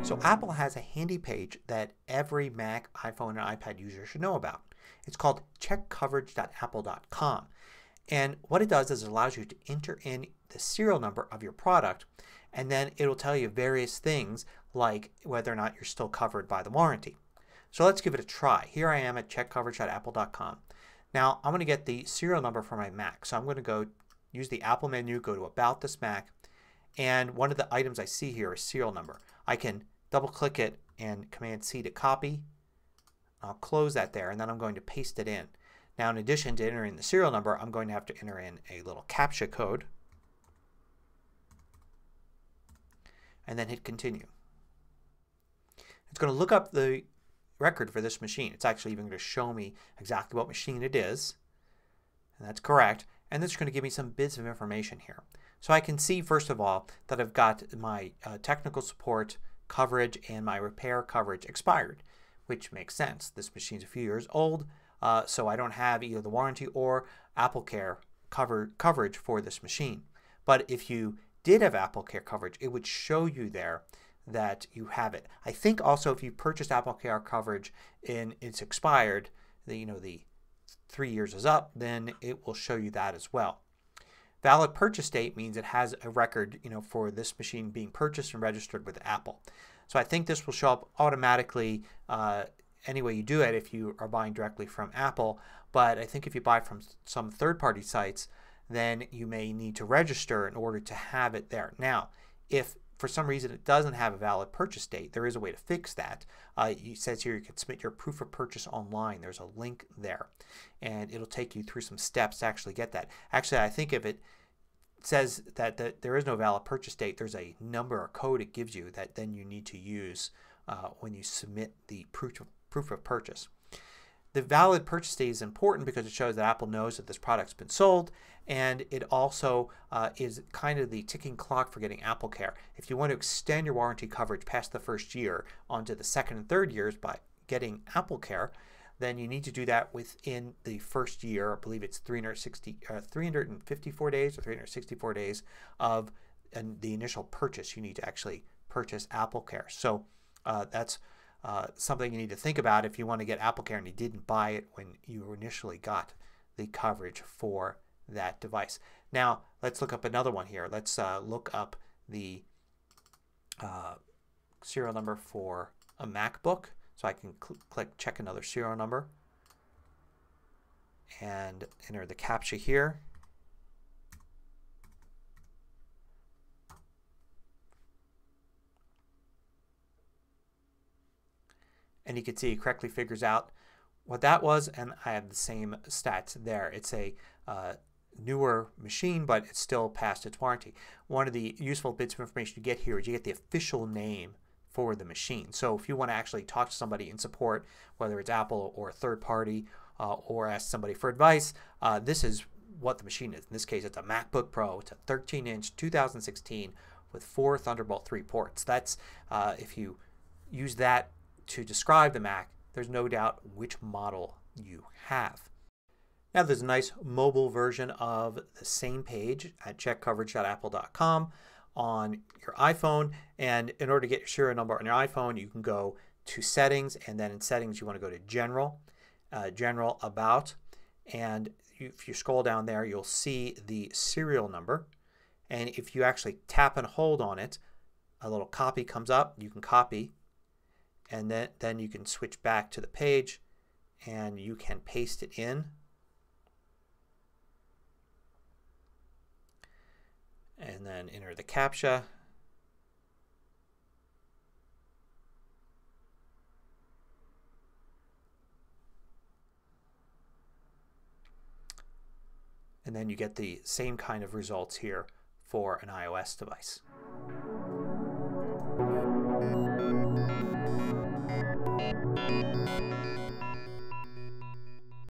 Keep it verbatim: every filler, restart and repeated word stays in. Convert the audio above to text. So Apple has a handy page that every Mac, iPhone, and iPad user should know about. It's called Check Coverage dot Apple dot com. And what it does is it allows you to enter in the serial number of your product, and then it will tell you various things like whether or not you're still covered by the warranty. So let's give it a try. Here I am at Check Coverage dot Apple dot com. Now I'm going to get the serial number for my Mac. So I'm going to go use the Apple menu, go to About This Mac, and one of the items I see here is serial number. I can double click it and Command C to copy. I'll close that there and then I'm going to paste it in. Now in addition to entering the serial number, I'm going to have to enter in a little CAPTCHA code and then hit continue. It's going to look up the record for this machine. It's actually even going to show me exactly what machine it is, and that's correct, and it's going to give me some bits of information here. So I can see first of all that I've got my uh, technical support coverage and my repair coverage expired, which makes sense. This machine's a few years old, uh, so I don't have either the warranty or AppleCare cover, coverage for this machine. But if you did have AppleCare coverage, it would show you there that you have it. I think also if you purchased AppleCare coverage and it's expired, the, you know, the three years is up, then it will show you that as well. Valid purchase date means it has a record, you know, for this machine being purchased and registered with Apple. So I think this will show up automatically uh, any way you do it if you are buying directly from Apple. But I think if you buy from some third-party sites, then you may need to register in order to have it there. Now, if for some reason it doesn't have a valid purchase date, there is a way to fix that. Uh, it says here you can submit your proof of purchase online. There's a link there and it'll take you through some steps to actually get that. Actually, I think if it says that, that there is no valid purchase date, there's a number or code it gives you that then you need to use uh, when you submit the proof of, proof of purchase. The valid purchase date is important because it shows that Apple knows that this product's been sold, and it also uh, is kind of the ticking clock for getting AppleCare. If you want to extend your warranty coverage past the first year onto the second and third years by getting AppleCare, then you need to do that within the first year. I believe it's three hundred sixty, uh, three hundred fifty-four days or three hundred sixty-four days of uh, the initial purchase. You need to actually purchase AppleCare. So uh, that's Uh, something you need to think about if you want to get AppleCare and you didn't buy it when you initially got the coverage for that device. Now let's look up another one here. Let's uh, look up the uh, serial number for a MacBook. So I can cl click check another serial number and enter the CAPTCHA here. And you can see it correctly figures out what that was, and I have the same stats there. It's a uh, newer machine, but it's still past its warranty. One of the useful bits of information you get here is you get the official name for the machine. So if you want to actually talk to somebody in support, whether it's Apple or a third party, uh, or ask somebody for advice, uh, this is what the machine is. In this case, it's a MacBook Pro. It's a thirteen inch two thousand sixteen with four Thunderbolt three ports. That's uh, if you use that to describe the Mac, there's no doubt which model you have. Now there's a nice mobile version of the same page at Check Coverage dot Apple dot com on your iPhone, and in order to get your serial number on your iPhone, you can go to Settings, and then in Settings you want to go to General, uh, General About, and if you scroll down there you'll see the serial number, and if you actually tap and hold on it, a little copy comes up. You can copy, and then, then you can switch back to the page and you can paste it in. And then enter the CAPTCHA. And then you get the same kind of results here for an iOS device. Thank you.